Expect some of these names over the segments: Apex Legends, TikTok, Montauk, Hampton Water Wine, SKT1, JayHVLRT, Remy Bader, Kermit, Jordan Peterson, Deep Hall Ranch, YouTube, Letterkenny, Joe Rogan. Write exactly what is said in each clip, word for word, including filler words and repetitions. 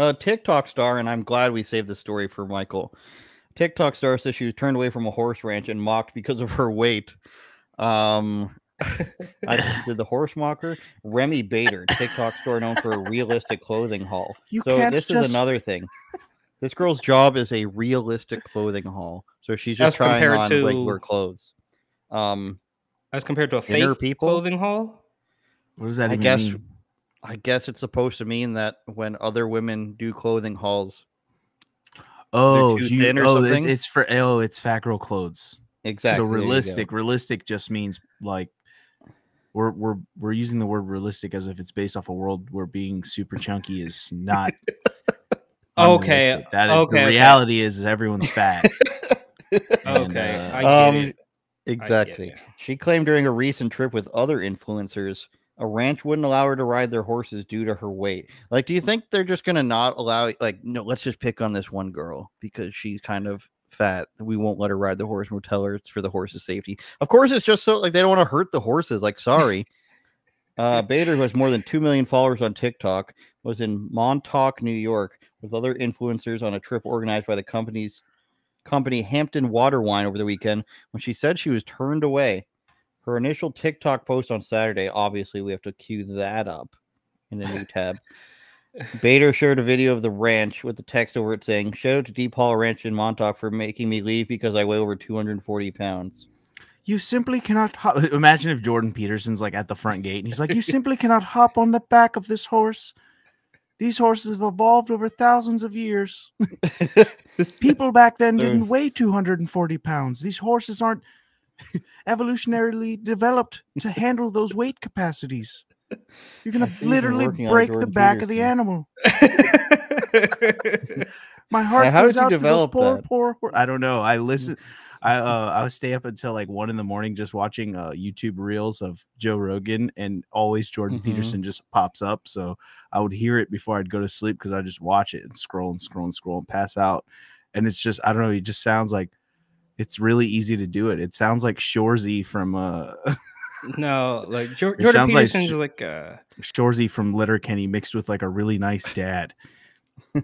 A TikTok star, and I'm glad we saved this story for Michael. TikTok star says she was turned away from a horse ranch and mocked because of her weight. Um, I did the horse mocker. Remy Bader, TikTok star known for a realistic clothing haul. You so this just... is another thing. This girl's job is a realistic clothing haul. So she's just as trying on to... regular clothes. Um, as compared to a fake people? clothing haul? What does that I even guess, mean? I guess it's supposed to mean that when other women do clothing hauls, oh, you, thin or oh it's, it's for oh, it's fat girl clothes. Exactly. So realistic, realistic just means like we're we're we're using the word realistic as if it's based off a world where being super chunky is not okay. That okay, the reality okay. is, is everyone's fat. and, okay, uh, I get um, it. Exactly. I get it. She claimed during a recent trip with other influencers, a ranch wouldn't allow her to ride their horses due to her weight. Like, do you think they're just going to not allow, like, no, let's just pick on this one girl because she's kind of fat. We won't let her ride the horse. We'll tell her it's for the horse's safety. Of course, it's just so, like, they don't want to hurt the horses. Like, sorry. uh, Bader, who has more than two million followers on TikTok, was in Montauk, New York, with other influencers on a trip organized by the company's company Hampton Water Wine over the weekend when she said she was turned away. Her initial TikTok post on Saturday, obviously we have to cue that up in a new tab. Bader shared a video of the ranch with the text over it saying, shout out to Deep Hall Ranch in Montauk for making me leave because I weigh over two hundred forty pounds. You simply cannot hop. Imagine if Jordan Peterson's like at the front gate and he's like, you simply cannot hop on the back of this horse. These horses have evolved over thousands of years. People back then didn't weigh two hundred forty pounds. These horses aren't evolutionarily developed to handle those weight capacities. You're gonna literally break the back Peterson. of the animal. My heart now, how goes did you out develop to those poor, poor, poor. I don't know. I listen. I uh, I stay up until like one in the morning just watching uh, YouTube reels of Joe Rogan, and always Jordan mm-hmm. Peterson just pops up. So I would hear it before I'd go to sleep because I just watch it and scroll and scroll and scroll and pass out. And it's just I don't know. It just sounds like. It's really easy to do it. It sounds like Shorzy from uh no, like jo Jordan Peterson's like, like uh Shorzy from Letterkenny mixed with like a really nice dad.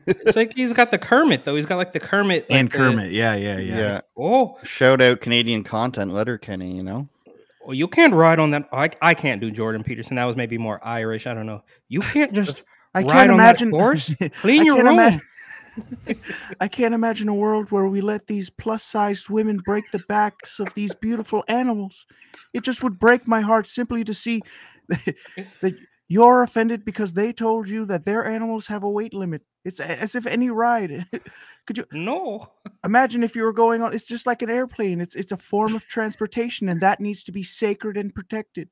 It's like he's got the Kermit though. He's got like the Kermit like and the... Kermit. Yeah, yeah, yeah, yeah. Oh, shout out Canadian content, Letterkenny. You know, well, you can't ride on that. I I can't do Jordan Peterson. That was maybe more Irish. I don't know. You can't just I ride can't on imagine that horse. Clean I your room. Imagine... I can't imagine a world where we let these plus-sized women break the backs of these beautiful animals. It just would break my heart simply to see that you're offended because they told you that their animals have a weight limit. It's as if any ride. Could you no imagine if you were going on? It's just like an airplane. It's it's a form of transportation, and that needs to be sacred and protected.